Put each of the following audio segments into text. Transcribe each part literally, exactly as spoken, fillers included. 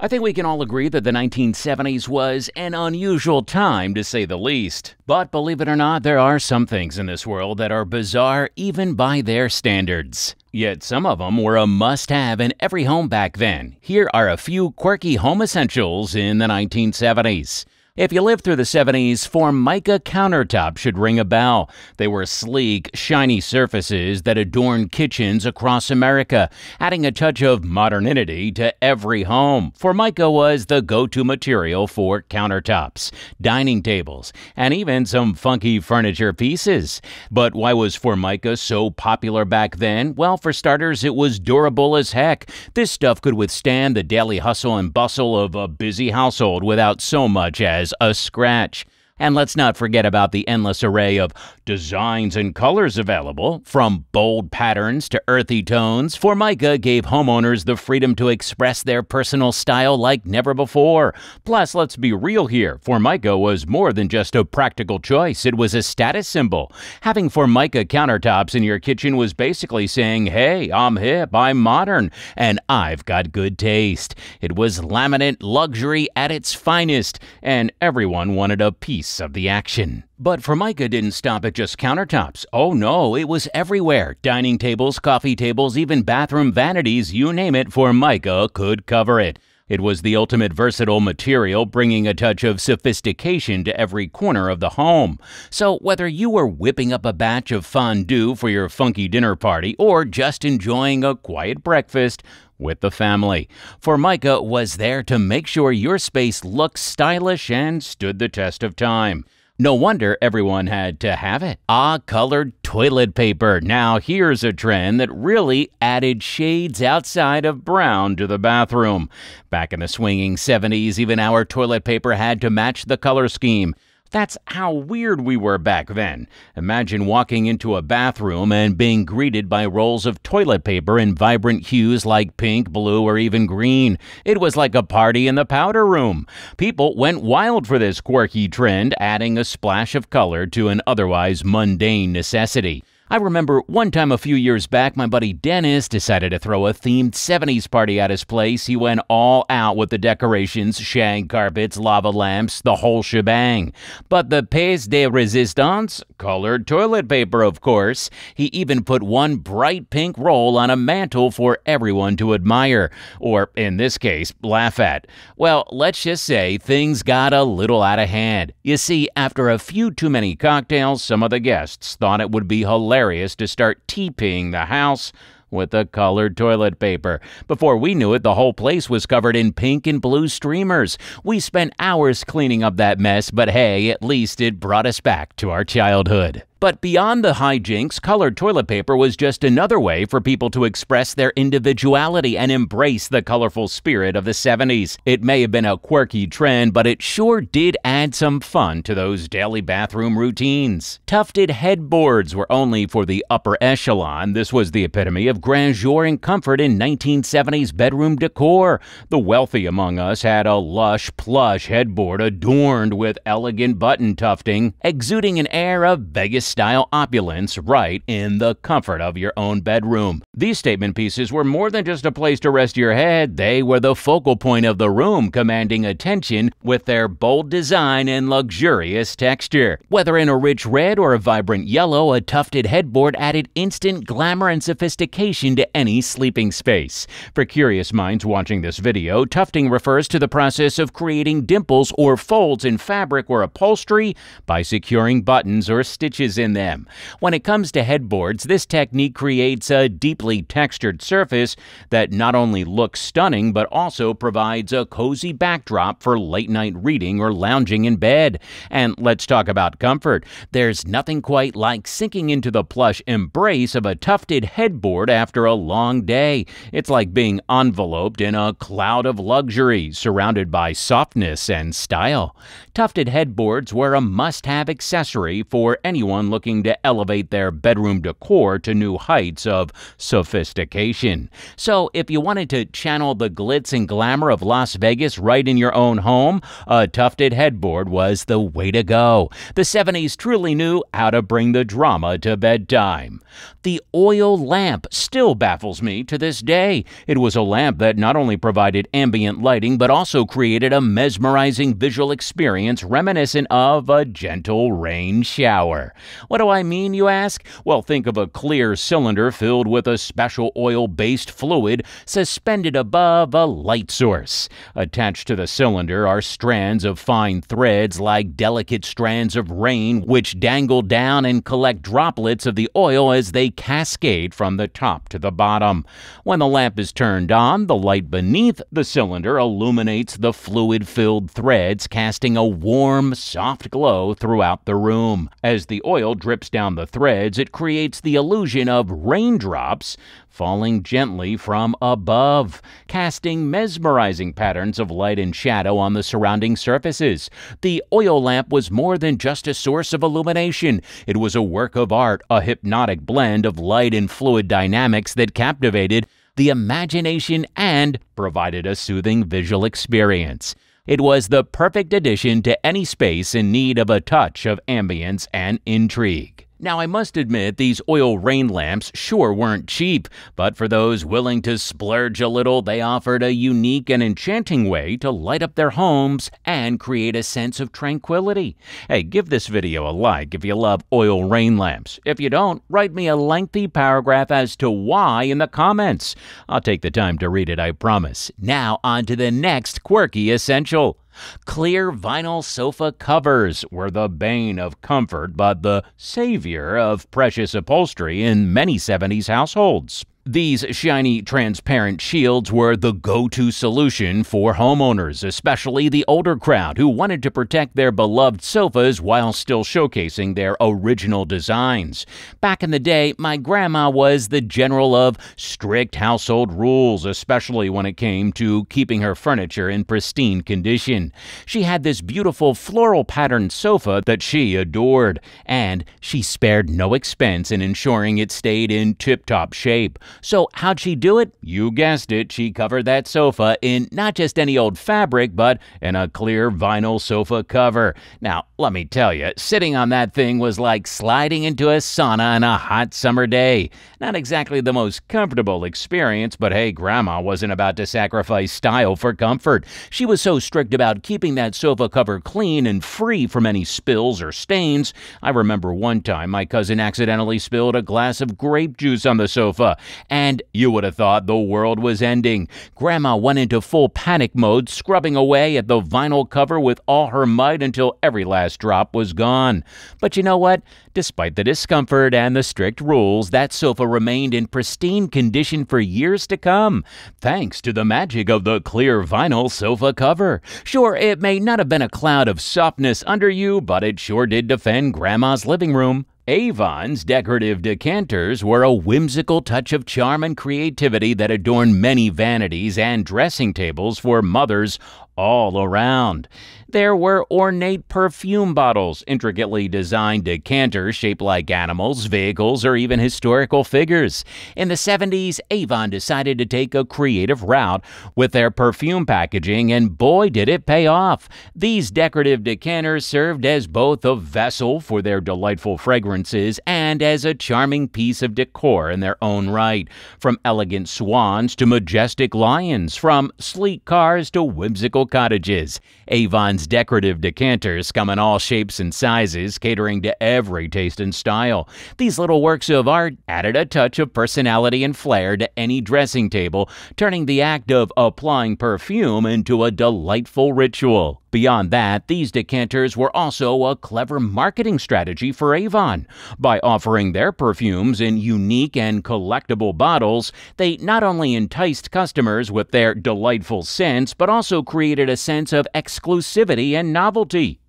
I think we can all agree that the nineteen seventies was an unusual time, to say the least. But believe it or not, there are some things in this world that are bizarre even by their standards. Yet some of them were a must-have in every home back then. Here are a few quirky home essentials in the nineteen seventies. If you lived through the seventies, Formica countertops should ring a bell. They were sleek, shiny surfaces that adorned kitchens across America, adding a touch of modernity to every home. Formica was the go-to material for countertops, dining tables, and even some funky furniture pieces. But why was Formica so popular back then? Well, for starters, it was durable as heck. This stuff could withstand the daily hustle and bustle of a busy household without so much as a scratch. And let's not forget about the endless array of designs and colors available. From bold patterns to earthy tones, Formica gave homeowners the freedom to express their personal style like never before. Plus, let's be real here, Formica was more than just a practical choice. It was a status symbol. Having Formica countertops in your kitchen was basically saying, hey, I'm hip, I'm modern, and I've got good taste. It was laminate luxury at its finest, and everyone wanted a piece of the action. But Formica didn't stop at just countertops. Oh no, it was everywhere. Dining tables, coffee tables, even bathroom vanities, you name it, Formica could cover it. It was the ultimate versatile material, bringing a touch of sophistication to every corner of the home. So whether you were whipping up a batch of fondue for your funky dinner party or just enjoying a quiet breakfast with the family, Formica was there to make sure your space looked stylish and stood the test of time. No wonder everyone had to have it. Ah, colored toilet paper. Now here's a trend that really added shades outside of brown to the bathroom. Back in the swinging seventies, even our toilet paper had to match the color scheme. That's how weird we were back then. Imagine walking into a bathroom and being greeted by rolls of toilet paper in vibrant hues like pink, blue, or even green. It was like a party in the powder room. People went wild for this quirky trend, adding a splash of color to an otherwise mundane necessity. I remember one time a few years back, my buddy Dennis decided to throw a themed seventies party at his place. He went all out with the decorations, shag carpets, lava lamps, the whole shebang. But the piece de resistance? Colored toilet paper, of course. He even put one bright pink roll on a mantle for everyone to admire, or in this case, laugh at. Well, let's just say things got a little out of hand. You see, after a few too many cocktails, some of the guests thought it would be hilarious to start teepeeing the house with the colored toilet paper. Before we knew it, the whole place was covered in pink and blue streamers. We spent hours cleaning up that mess, but hey, at least it brought us back to our childhood. But beyond the hijinks, colored toilet paper was just another way for people to express their individuality and embrace the colorful spirit of the seventies. It may have been a quirky trend, but it sure did add some fun to those daily bathroom routines. Tufted headboards were only for the upper echelon. This was the epitome of grandeur and comfort in nineteen seventies bedroom decor. The wealthy among us had a lush, plush headboard adorned with elegant button tufting, exuding an air of Vegas style opulence right in the comfort of your own bedroom. These statement pieces were more than just a place to rest your head. They were the focal point of the room, commanding attention with their bold design and luxurious texture. Whether in a rich red or a vibrant yellow, a tufted headboard added instant glamour and sophistication to any sleeping space. For curious minds watching this video, tufting refers to the process of creating dimples or folds in fabric or upholstery by securing buttons or stitches in them. When it comes to headboards, this technique creates a deeply textured surface that not only looks stunning but also provides a cozy backdrop for late-night reading or lounging in bed. And let's talk about comfort. There's nothing quite like sinking into the plush embrace of a tufted headboard after a long day. It's like being enveloped in a cloud of luxury, surrounded by softness and style. Tufted headboards were a must-have accessory for anyone anyone looking to elevate their bedroom decor to new heights of sophistication. So if you wanted to channel the glitz and glamour of Las Vegas right in your own home, a tufted headboard was the way to go. The seventies truly knew how to bring the drama to bedtime. The oil lamp still baffles me to this day. It was a lamp that not only provided ambient lighting but also created a mesmerizing visual experience reminiscent of a gentle rain shower. What do I mean, you ask? Well, think of a clear cylinder filled with a special oil-based fluid suspended above a light source. Attached to the cylinder are strands of fine threads like delicate strands of rain which dangle down and collect droplets of the oil as they cascade from the top to the bottom. When the lamp is turned on, the light beneath the cylinder illuminates the fluid-filled threads, casting a warm, soft glow throughout the room. As the oil drips down the threads, it creates the illusion of raindrops falling gently from above, casting mesmerizing patterns of light and shadow on the surrounding surfaces. The oil lamp was more than just a source of illumination. It was a work of art, a hypnotic blend of light and fluid dynamics that captivated the imagination and provided a soothing visual experience. It was the perfect addition to any space in need of a touch of ambience and intrigue. Now, I must admit, these oil rain lamps sure weren't cheap, but for those willing to splurge a little, they offered a unique and enchanting way to light up their homes and create a sense of tranquility. Hey, give this video a like if you love oil rain lamps. If you don't, write me a lengthy paragraph as to why in the comments. I'll take the time to read it, I promise. Now, on to the next quirky essential. Clear vinyl sofa covers were the bane of comfort, but the savior of precious upholstery in many seventies households. These shiny, transparent shields were the go-to solution for homeowners, especially the older crowd who wanted to protect their beloved sofas while still showcasing their original designs. Back in the day, my grandma was the general of strict household rules, especially when it came to keeping her furniture in pristine condition. She had this beautiful floral-patterned sofa that she adored, and she spared no expense in ensuring it stayed in tip-top shape. So how'd she do it? You guessed it, she covered that sofa in not just any old fabric, but in a clear vinyl sofa cover. Now, let me tell you, sitting on that thing was like sliding into a sauna on a hot summer day. Not exactly the most comfortable experience, but hey, Grandma wasn't about to sacrifice style for comfort. She was so strict about keeping that sofa cover clean and free from any spills or stains. I remember one time my cousin accidentally spilled a glass of grape juice on the sofa. And you would have thought the world was ending. Grandma went into full panic mode, scrubbing away at the vinyl cover with all her might until every last drop was gone. But you know what? Despite the discomfort and the strict rules, that sofa remained in pristine condition for years to come, thanks to the magic of the clear vinyl sofa cover. Sure, it may not have been a cloud of softness under you, but it sure did defend Grandma's living room. Avon's decorative decanters were a whimsical touch of charm and creativity that adorned many vanities and dressing tables for mothers all around. There were ornate perfume bottles, intricately designed decanters shaped like animals, vehicles, or even historical figures. In the seventies, Avon decided to take a creative route with their perfume packaging, and boy, did it pay off. These decorative decanters served as both a vessel for their delightful fragrances and as a charming piece of decor in their own right. From elegant swans to majestic lions, from sleek cars to whimsical cottages. Avon's decorative decanters come in all shapes and sizes, catering to every taste and style. These little works of art added a touch of personality and flair to any dressing table, turning the act of applying perfume into a delightful ritual. Beyond that, these decanters were also a clever marketing strategy for Avon. By offering their perfumes in unique and collectible bottles, they not only enticed customers with their delightful scents, but also created a sense of exclusivity and novelty.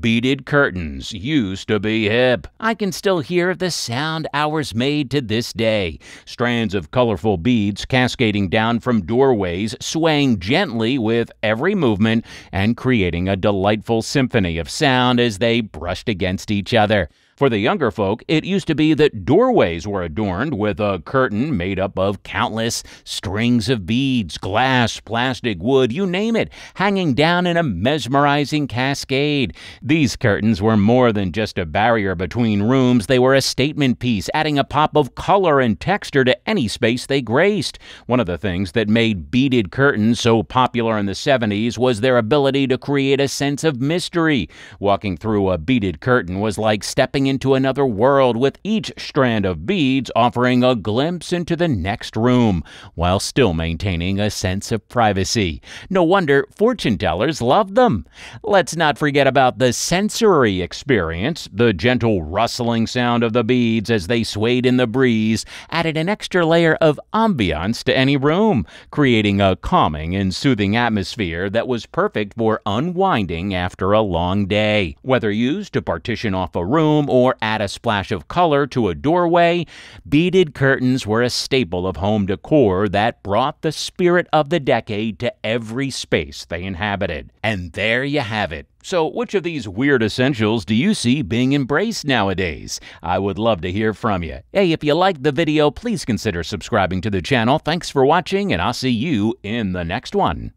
Beaded curtains used to be hip. I can still hear the sound ours made to this day. Strands of colorful beads cascading down from doorways, swaying gently with every movement and creating a delightful symphony of sound as they brushed against each other. For the younger folk, it used to be that doorways were adorned with a curtain made up of countless strings of beads, glass, plastic, wood, you name it, hanging down in a mesmerizing cascade. These curtains were more than just a barrier between rooms. They were a statement piece, adding a pop of color and texture to any space they graced. One of the things that made beaded curtains so popular in the seventies was their ability to create a sense of mystery. Walking through a beaded curtain was like stepping into another world, with each strand of beads offering a glimpse into the next room, while still maintaining a sense of privacy. No wonder fortune tellers loved them. Let's not forget about the sensory experience. The gentle rustling sound of the beads as they swayed in the breeze added an extra layer of ambiance to any room, creating a calming and soothing atmosphere that was perfect for unwinding after a long day. Whether used to partition off a room or add a splash of color to a doorway, beaded curtains were a staple of home decor that brought the spirit of the decade to every space they inhabited. And there you have it. So which of these weird essentials do you see being embraced nowadays? I would love to hear from you. Hey, if you liked the video, please consider subscribing to the channel. Thanks for watching, and I'll see you in the next one.